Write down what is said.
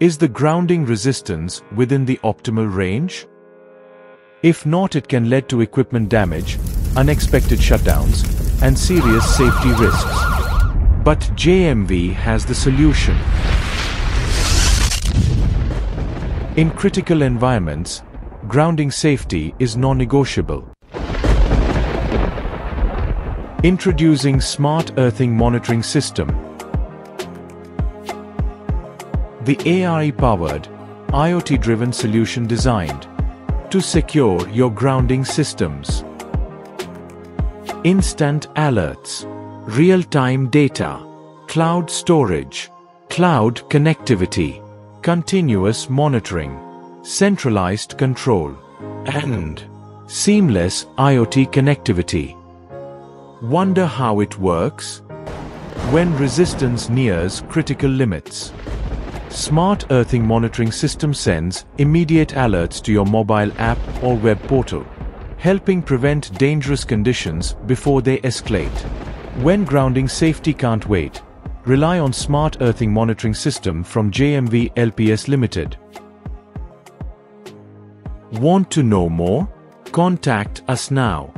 Is the grounding resistance within the optimal range? If not, it can lead to equipment damage, unexpected shutdowns, and serious safety risks. But JMV has the solution. In critical environments, grounding safety is non-negotiable. Introducing Smart Earthing Monitoring System. The AI-powered, IoT-driven solution designed to secure your grounding systems. Instant alerts, real-time data, cloud storage, cloud connectivity, continuous monitoring, centralized control, and seamless IoT connectivity. Wonder how it works? When resistance nears critical limits, Smart Earthing Monitoring System sends immediate alerts to your mobile app or web portal, helping prevent dangerous conditions before they escalate. When grounding safety can't wait, rely on Smart Earthing Monitoring System from JMV LPS Limited. Want to know more? Contact us now.